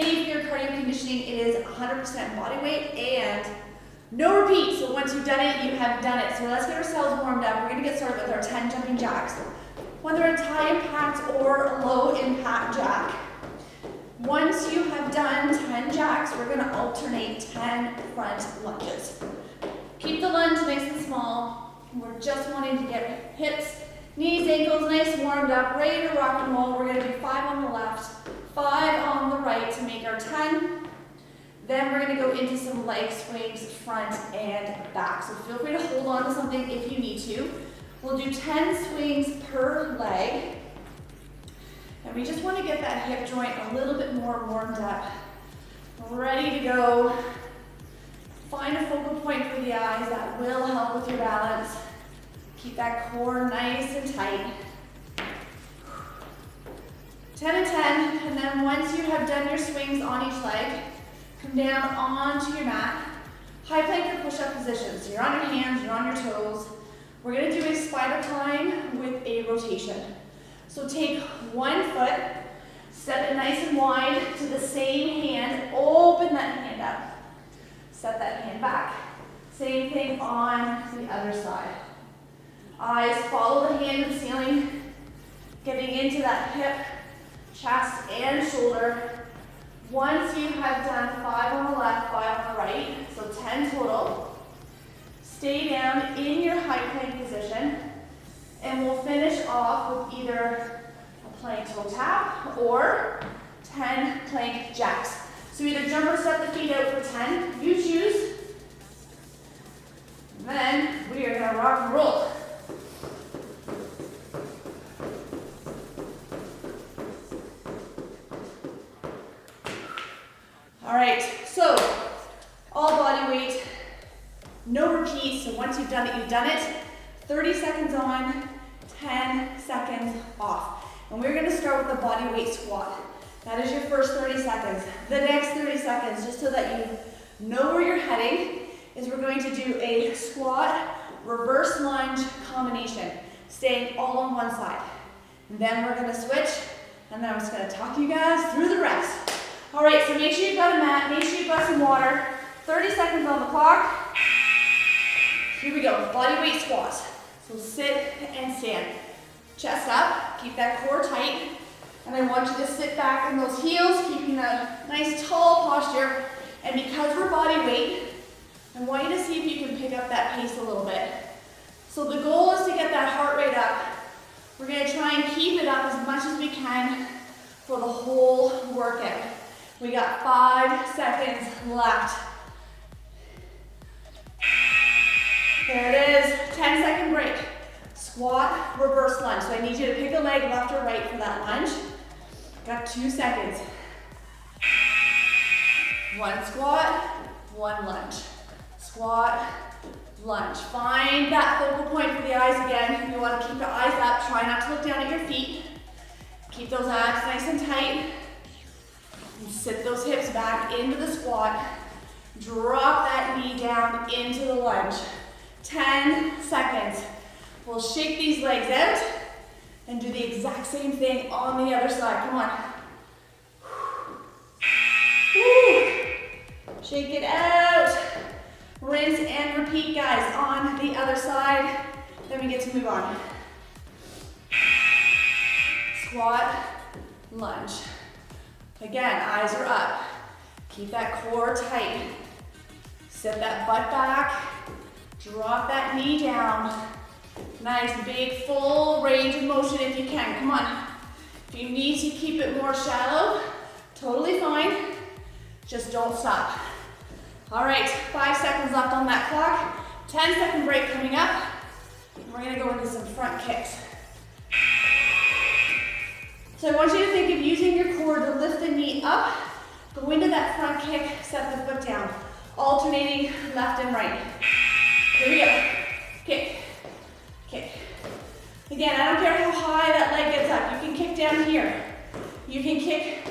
made for your cardio conditioning. It is 100% body weight and no repeat. So once you've done it, you have done it. So let's get ourselves warmed up. We're gonna get started with our 10 jumping jacks. Whether it's high impact or low impact jack. Once you have done 10 jacks, we're gonna alternate 10 front lunges. Keep the lunge nice and small. We're just wanting to get hips, knees, ankles nice, warmed up, ready to rock and roll. We're gonna do 5 on the left, 5 on the right to make our 10. Then we're gonna go into some leg swings, front and back. So feel free to hold on to something if you need to. We'll do 10 swings per leg. And we just wanna get that hip joint a little bit more warmed up, ready to go. Find a focal point for the eyes that will help with your balance. Keep that core nice and tight. 10 and 10, and then once you have done your swings on each leg, come down onto your mat. High plank or push-up position. So you're on your hands, you're on your toes. We're gonna do a spider climb with a rotation. So take one foot, set it nice and wide to the same hand, open that hand up. Set that hand back. Same thing on the other side. Eyes follow the hand to the ceiling, getting into that hip, chest, and shoulder. Once you have done 5 on the left, 5 on the right, so 10 total, stay down in your high plank position, and we'll finish off with either a plank toe tap or 10 plank jacks. So either jump or set the feet out for 10, you choose, and then we are gonna rock and roll. All right, so all body weight, no repeat. So once you've done it, you've done it. 30 seconds on, 10 seconds off. And we're gonna start with the body weight squat. That is your first 30 seconds. The next 30 seconds, just so that you know where you're heading, is we're going to do a squat, reverse lunge combination, staying all on one side. And then we're gonna switch, and then I'm just gonna talk you guys through the rest. All right, so make sure you've got a mat, make sure you've got some water. 30 seconds on the clock. Here we go, body weight squats. So sit and stand. Chest up, keep that core tight. And I want you to sit back in those heels, keeping a nice tall posture. And because we're body weight, I want you to see if you can pick up that pace a little bit. So the goal is to get that heart rate up. We're gonna try and keep it up as much as we can for the whole workout. We got 5 seconds left. There it is, 10 second break. Squat, reverse lunge. So I need you to pick a leg left or right for that lunge. Got 2 seconds. 1 squat, 1 lunge. Squat, lunge. Find that focal point for the eyes again. You wanna keep your eyes up, try not to look down at your feet. Keep those abs nice and tight. And sit those hips back into the squat. Drop that knee down into the lunge. 10 seconds. We'll shake these legs out and do the exact same thing on the other side. Come on. Woo. Shake it out. Rinse and repeat, guys, on the other side. Then we get to move on. Squat, lunge. Again, eyes are up. Keep that core tight. Sit that butt back. Drop that knee down. Nice, big, full range of motion if you can. Come on. If you need to keep it more shallow, totally fine. Just don't stop. All right, 5 seconds left on that clock. 10-second break coming up. We're gonna go into some front kicks. So I want you to think of using your core to lift the knee up, go into that front kick, set the foot down, alternating left and right. Here we go. Kick, kick. Again, I don't care how high that leg gets up. You can kick down here. You can kick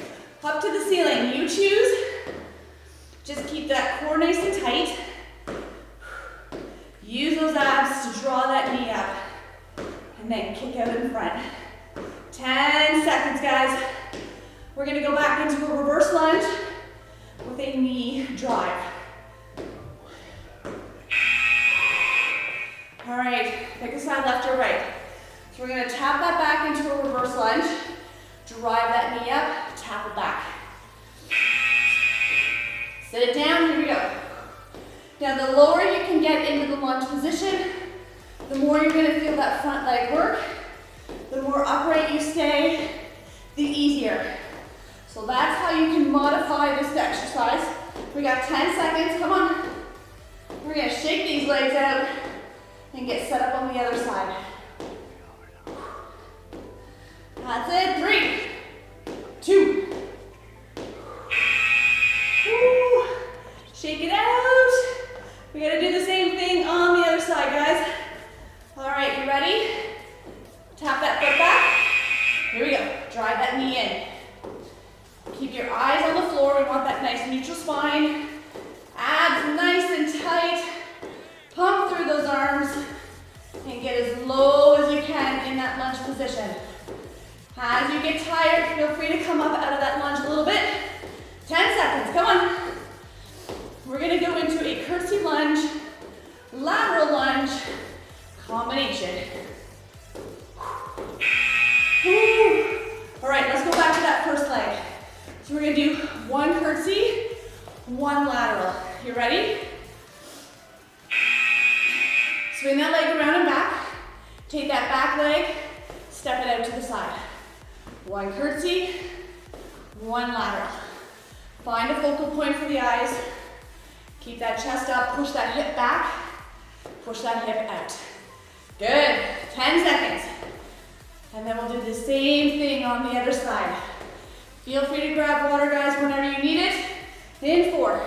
up to the ceiling. You choose. Just keep that core nice and tight. Use those abs to draw that knee up. And then kick out in front. 10 seconds, guys. We're gonna go back into a reverse lunge. that knee up, tackle back. Sit it down, here we go. Now the lower you can get into the lunge position, the more you're gonna feel that front leg work. The more upright you stay, the easier. So that's how you can modify this exercise. We got 10 seconds, come on. We're gonna shake these legs out and get set up on the other side. That's it, 3, 2. Woo. Shake it out. We gotta do the same thing on the other side, guys. All right, you ready? Tap that foot back. Here we go, drive that knee in. Keep your eyes on the floor. We want that nice neutral spine. Abs nice and tight. Pump through those arms and get as low as you can in that lunge position. As you get tired, feel free to come up out of that lunge a little bit. 10 seconds, come on. We're gonna go into a curtsy lunge, lateral lunge, combination. Woo. All right, let's go back to that first leg. So we're gonna do one curtsy, one lateral. You ready? Swing that leg around and back. Take that back leg, step it out to the side. One curtsy, one lateral. Find a focal point for the eyes. Keep that chest up, push that hip back, push that hip out. Good, 10 seconds. And then we'll do the same thing on the other side. Feel free to grab water, guys, whenever you need it. In 4,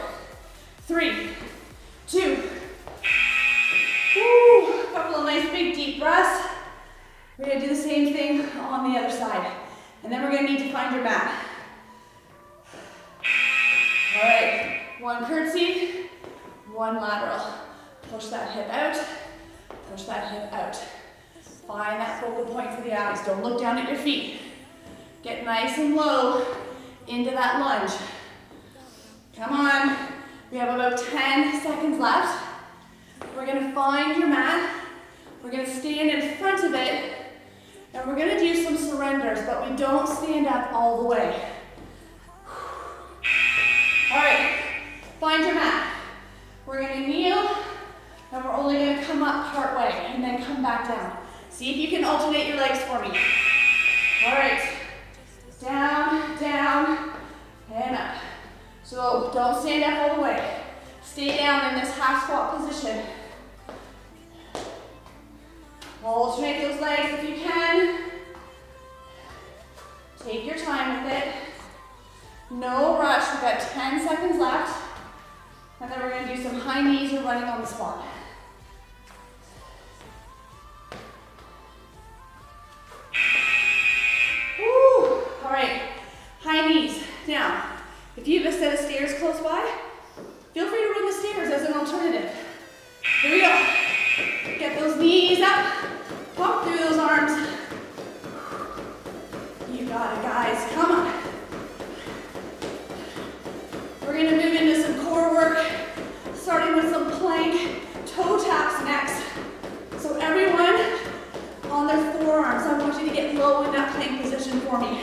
3, 2. Woo, couple of nice big deep breaths. We're gonna do the same thing on the other side. And then we're gonna need to find your mat. All right, one curtsy, one lateral. Push that hip out, push that hip out. Find that focal point for the eyes. Don't look down at your feet. Get nice and low into that lunge. Come on. We have about 10 seconds left. We're going to find your mat. We're going to stand in front of it. And we're going to do some surrenders, but we don't stand up all the way. All right. Find your mat. We're going to kneel, and we're only going to come up partway and then come back down. See if you can alternate your legs for me. All right. Down, down, and up. So don't stand up all the way. Stay down in this half squat position. Alternate those legs if you can. Take your time with it. No rush, we've got 10 seconds left. And then we're gonna do some high knees or running on the spot. Woo, all right, high knees, down. If you have a set of stairs close by, feel free to run the stairs as an alternative. Here we go. Get those knees up. Pump through those arms. You got it, guys. Come on. We're going to move into some core work, starting with some plank toe taps next. So everyone on their forearms, I want you to get low in that plank position for me.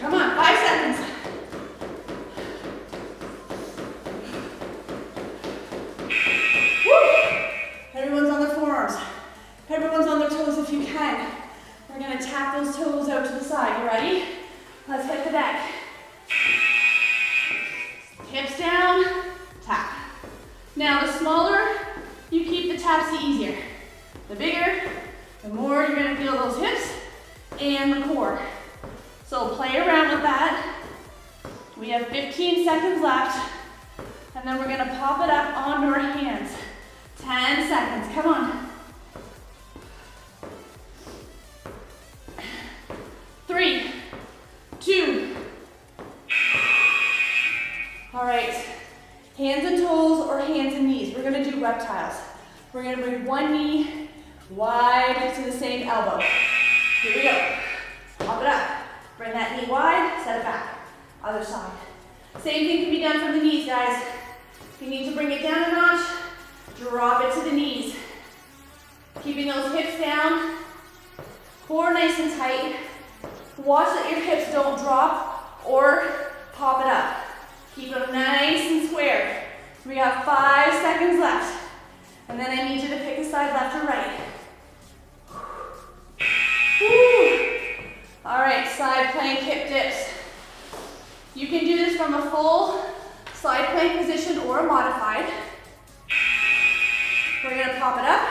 Come on, 5 seconds. Everyone's on their forearms. Everyone's on their toes if you can. We're gonna tap those toes out to the side. You ready? Let's hit the deck. Hips down, tap. Now the smaller you keep the taps, the easier. The bigger, the more you're gonna feel those hips and the core. So play around with that. We have 15 seconds left. And then we're gonna pop it up onto our hands. 10 seconds, come on. 3, 2. All right, hands and toes or hands and knees. We're gonna do reptiles. We're gonna bring one knee wide to the same elbow. Here we go, pop it up. Bring that knee wide, set it back. Other side. Same thing can be done from the knees, guys. If you need to bring it down a notch, drop it to the knees. Keeping those hips down, core nice and tight. Watch that your hips don't drop or pop it up. Keep them nice and square. We have 5 seconds left. And then I need you to pick a side, left or right. Whew. All right, side plank hip dips. You can do this from a full side plank position or a modified. We're gonna pop it up,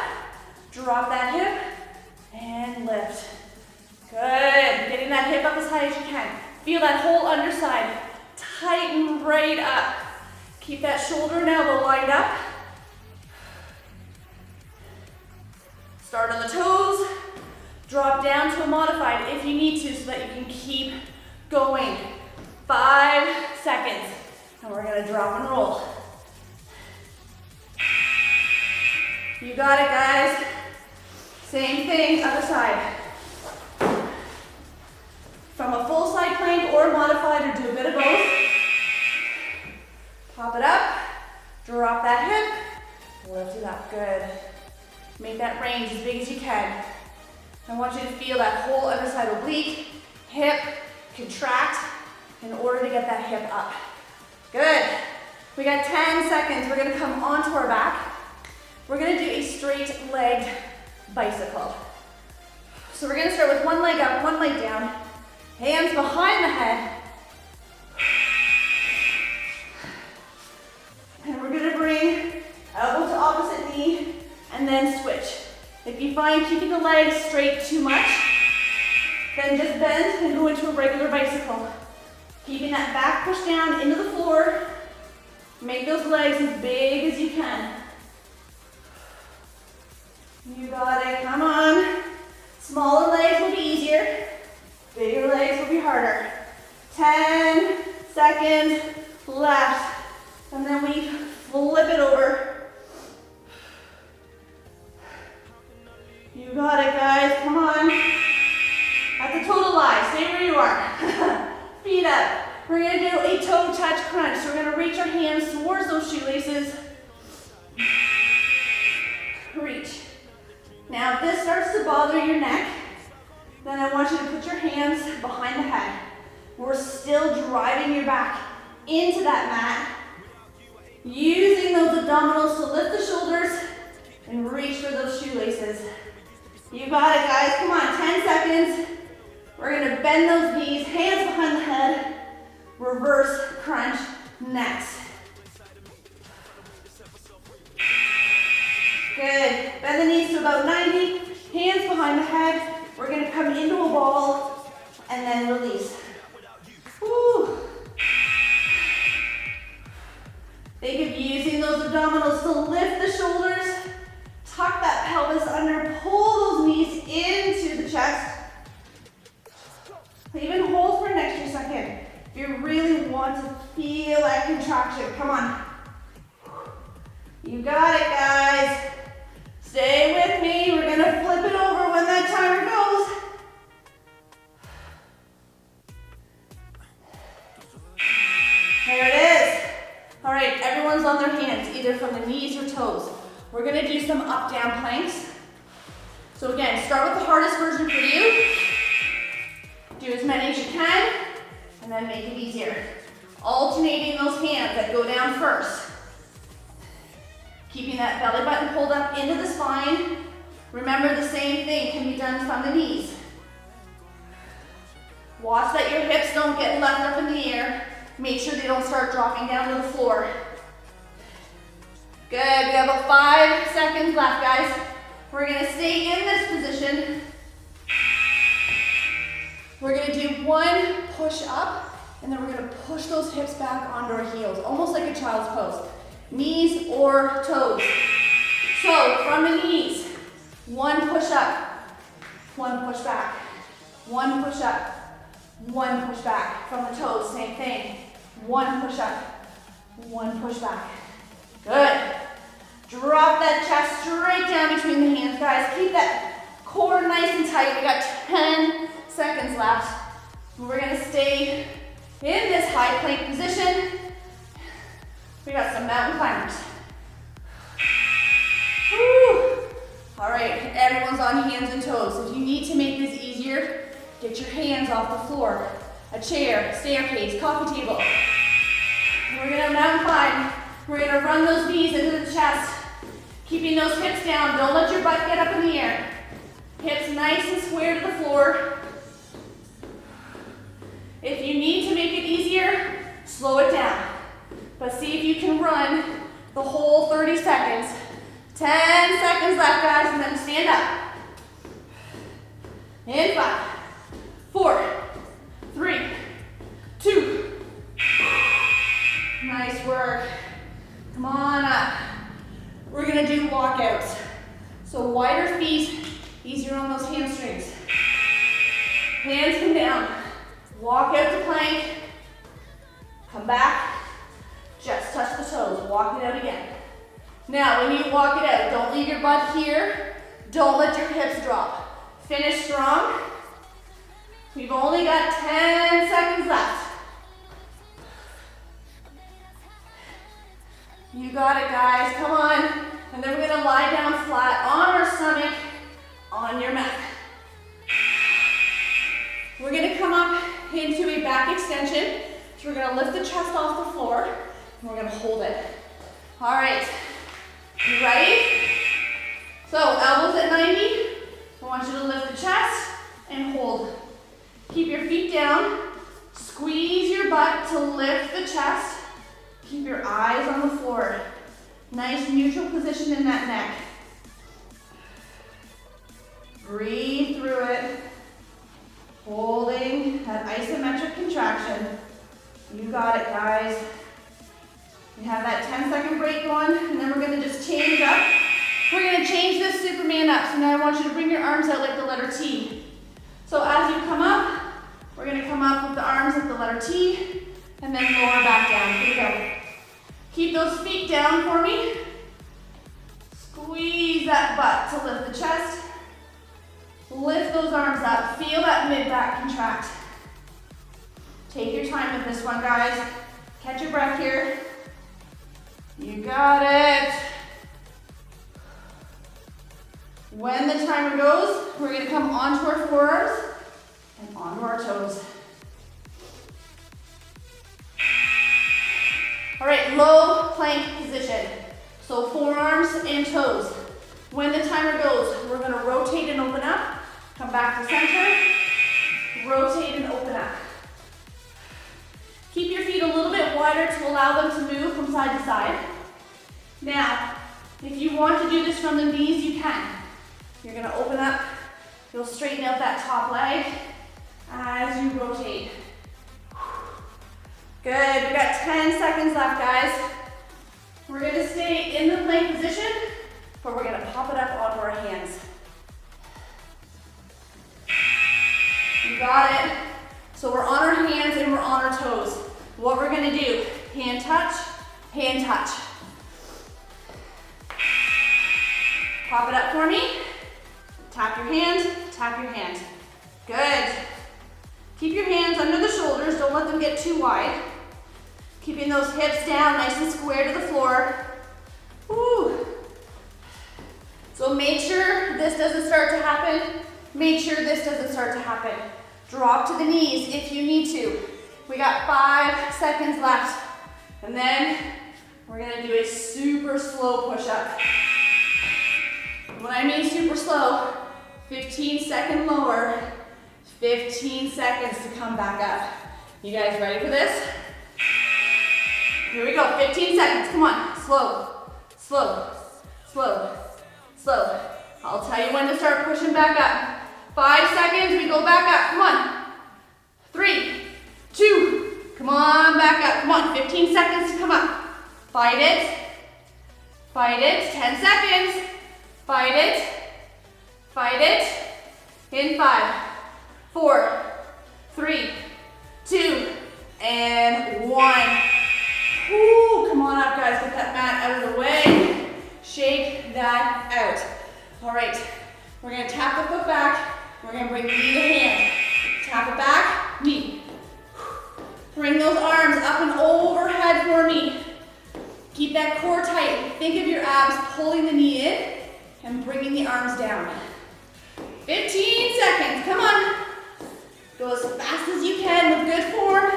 drop that hip, and lift. Good, getting that hip up as high as you can. Feel that whole underside. Tighten right up. Keep that shoulder and elbow lined up. Start on the toes, drop down to a modified if you need to so that you can keep going. 5 seconds, and we're gonna drop and roll. You got it, guys. Same thing, other side. From a full side plank or modified, or do a bit of both. Pop it up, drop that hip, lift it up, good. Make that range as big as you can. I want you to feel that whole underside oblique, hip, contract, in order to get that hip up. Good. We got 10 seconds. We're gonna come onto our back. We're gonna do a straight leg bicycle. So we're gonna start with one leg up, one leg down, hands behind the head. And we're gonna bring elbow to opposite knee and then switch. If you find keeping the legs straight too much, then just bend and go into a regular bicycle. Keeping that back push down into the floor. Make those legs as big as you can. You got it, come on. Smaller legs will be easier. Bigger legs will be harder. 10 seconds left. And then we flip it over. You got it, guys, come on. That's a total lie, stay where you are. Feet up. We're gonna do a toe touch crunch. So we're gonna reach our hands towards those shoelaces. Reach. Now if this starts to bother your neck, then I want you to put your hands behind the head. We're still driving your back into that mat, using those abdominals to lift the shoulders and reach for those shoelaces. You got it, guys, come on, 10 seconds. We're gonna bend those knees, hands behind the head, reverse crunch next. Good, bend the knees to about 90, hands behind the head. We're gonna come into a ball and then release. Woo. Think of using those abdominals to lift the shoulders, tuck that pelvis under, pull those knees into the chest. Even hold for an extra second if you really want to feel that contraction. Come on. You got it, guys. Stay with me. We're going to flip it over when that timer goes. There it is. All right, everyone's on their hands, either from the knees or toes. We're going to do some up-down planks. So again, start with the hardest version for you. Do as many as you can, and then make it easier. Alternating those hands that go down first. Keeping that belly button pulled up into the spine. Remember, the same thing can be done from the knees. Watch that your hips don't get left up in the air. Make sure they don't start dropping down to the floor. Good, we have about 5 seconds left, guys. We're gonna stay in this position. We're gonna do one push up, and then we're gonna push those hips back onto our heels, almost like a child's pose. Knees or toes. So from the knees, one push up, one push back, one push up, one push back. From the toes, same thing. One push up, one push back. Good. Drop that chest straight down between the hands, guys. Keep that core nice and tight. We got 10 seconds left. We're gonna stay in this high plank position. We got some mountain climbers. Woo. All right, everyone's on hands and toes. If you need to make this easier, Get your hands off the floor. A chair, staircase, coffee table. We're gonna mountain climb. We're gonna run those knees into the chest. Keeping those hips down. Don't let your butt get up in the air. Hips nice and square to the floor. If you need to make it easier, slow it down. But see if you can run the whole 30 seconds. 10 seconds left, guys, and then stand up. In 5, 4, 3, 2. Nice work. Come on up. We're gonna do walkouts. So wider feet, easier on those hamstrings. Hands come down. Walk out to plank. Come back. Just touch the toes. Walk it out again. Now, when you walk it out, don't leave your butt here. Don't let your hips drop. Finish strong. We've only got 10 seconds left. You got it, guys. Come on. And then we're going to lie down flat on our stomach on your mat. We're going to come up into a back extension. So we're going to lift the chest off the floor, and we're going to hold it. All right. You ready? So elbows at 90. I want you to lift the chest and hold. Keep your feet down. Squeeze your butt to lift the chest. Keep your eyes on the floor. Nice neutral position in that neck. Breathe through it. Holding that isometric contraction. You got it, guys. We have that 10-second break going, and then we're going to just change up. We're going to change this Superman up. So now I want you to bring your arms out like the letter T. So as you come up, we're going to come up with the arms like the letter T, and then lower back down. Here we go. Keep those feet down for me. Squeeze that butt to lift the chest. Lift those arms up. Feel that mid-back contract. Take your time with this one, guys. Catch your breath here. You got it. When the timer goes, we're going to come onto our forearms and onto our toes. All right, low plank position. So forearms and toes. When the timer goes, we're going to rotate and open up. Come back to center. Rotate and open up. Keep your feet a little bit wider to allow them to move from side to side. Now, if you want to do this from the knees, you can. You're going to open up. You'll straighten out that top leg as you rotate. Good. We've got 10 seconds left, guys. We're going to stay in the plank position, but we're going to pop it up onto our hands. You got it. So we're on our hands and we're on our toes. What we're going to do, hand touch, hand touch. Pop it up for me. Tap your hand, tap your hand. Good. Keep your hands under the shoulders. Don't let them get too wide. Keeping those hips down nice and square to the floor. Woo. So make sure this doesn't start to happen. Make sure this doesn't start to happen. Drop to the knees if you need to. We got 5 seconds left. And then we're gonna do a super slow push-up. When I mean super slow, 15-second lower, 15 seconds to come back up. You guys ready for this? Here we go, 15 seconds, come on. Slow, slow, slow, slow. I'll tell you when to start pushing back up. 5 seconds, we go back up, come on. 3, 2, come on, back up, come on. 15 seconds to come up. Fight it, 10 seconds. Fight it. In 5, 4, 3, 2, and 1. Woo, come on up, guys, get that mat out of the way. Shake that out. All right, we're gonna tap the foot back. We're going to bring knee to hand. Tap it back, knee. Bring those arms up and overhead for me. Keep that core tight. Think of your abs pulling the knee in and bringing the arms down. 15 seconds, come on. Go as fast as you can with good form.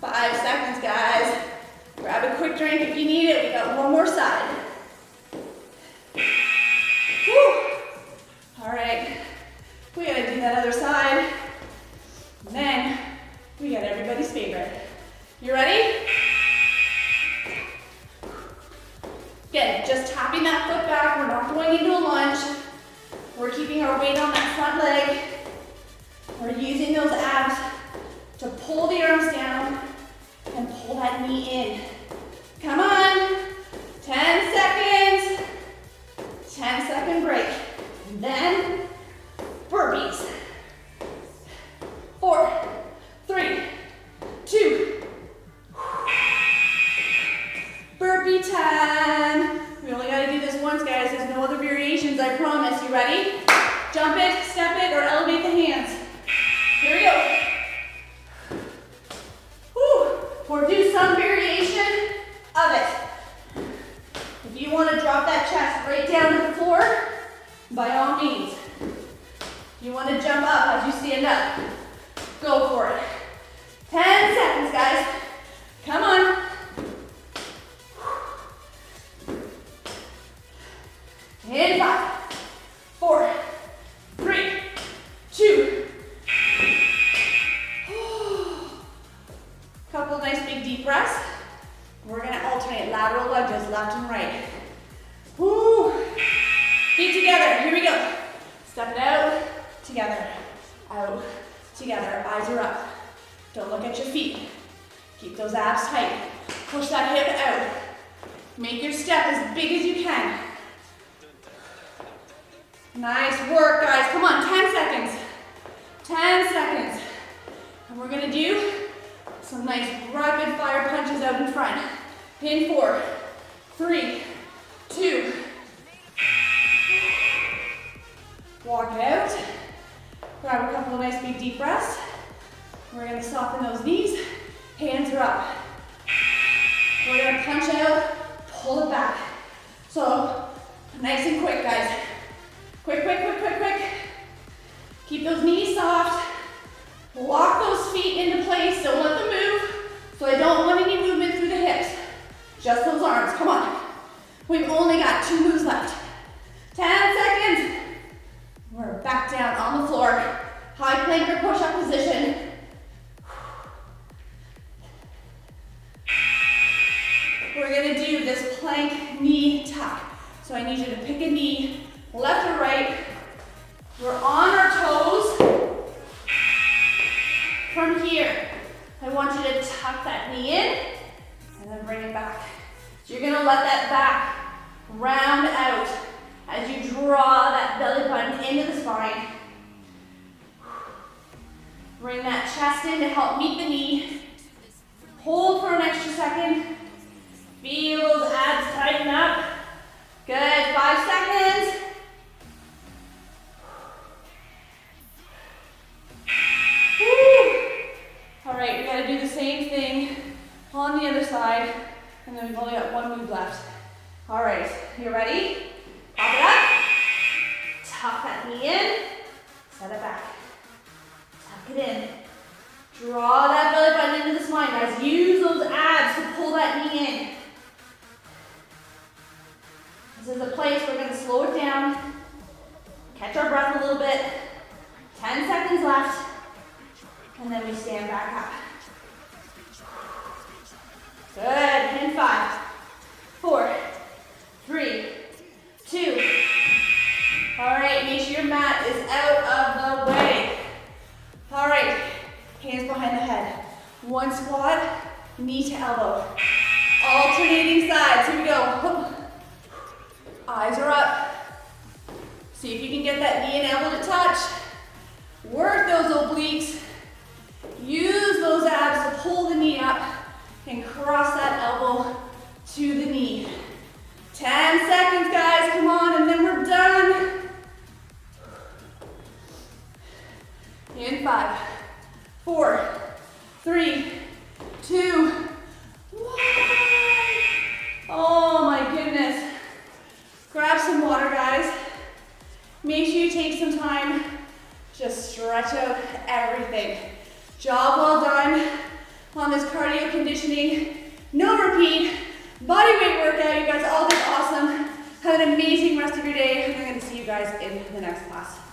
5 seconds, guys. Grab a quick drink if you need it. We got one more side. Whew. All right, we gotta do that other side. And then we got everybody's favorite. You ready? Again, just tapping that foot back. We're not going into a lunge. We're keeping our weight on that front leg. We're using those abs to pull the arms down and pull that knee in. Come on. 10 seconds. 10-second break. And then burpees. 4, 3, 2. Burpee time. We only got to do this once, guys. There's no other variations, I promise. You ready? Jump it, step it, or elevate the hands. Here we go. Or do some variation of it. If you want to drop that chest right down to the floor, by all means. If you want to jump up as you stand up, go for it. 10 seconds, guys. Come on. And 5, 4, 3, 2. Couple nice big deep breaths. We're gonna alternate lateral lunges, left and right. Woo. Feet together, here we go. Step it out, together, out, together. Eyes are up. Don't look at your feet. Keep those abs tight. Push that hip out. Make your step as big as you can. Nice work, guys. Come on, 10 seconds. 10 seconds. And we're gonna do some nice rapid fire punches out in front. In 4, 3, 2. Walk it out. Grab a couple of nice big deep breaths. We're gonna soften those knees. Hands are up. We're gonna punch out, pull it back. So nice and quick, guys. Quick, quick, quick, quick, quick. Keep those knees soft. Lock those feet into place, don't let them move. So I don't want any movement through the hips. Just those arms, come on. We've only got 2 moves left. 10 seconds. We're back down on the floor. High plank or push-up position. We're gonna do this plank knee tuck. So I need you to pick a knee, left or right. We're on our toes. From here, I want you to tuck that knee in and then bring it back. So you're gonna let that back round out as you draw that belly button into the spine. Bring that chest in to help meet the knee. Hold for an extra second. Feel those abs tighten up. Good, 5 seconds. Alright, we gotta do the same thing on the other side, and then we've only got 1 move left. Alright, you ready? Pop it up, tuck that knee in, set it back, tuck it in. Draw that belly button into the spine, guys. Use those abs to pull that knee in. This is a place we're gonna slow it down, catch our breath a little bit, 10 seconds left. And then we stand back up. Good, and 5, 4, 3, 2. All right, make sure your mat is out of the way. All right, hands behind the head. 1 squat, knee to elbow. Alternating sides, here we go. Eyes are up. See if you can get that knee and elbow to touch. Work those obliques. Use those abs to pull the knee up and cross that elbow to the knee. 10 seconds, guys, come on, and then we're done. In 5, 4, 3, 2, 1. Oh my goodness. Grab some water, guys. Make sure you take some time, just stretch out everything. Job well done on this cardio conditioning, no repeat, body weight workout. You guys all did awesome. Have an amazing rest of your day. I'm gonna see you guys in the next class.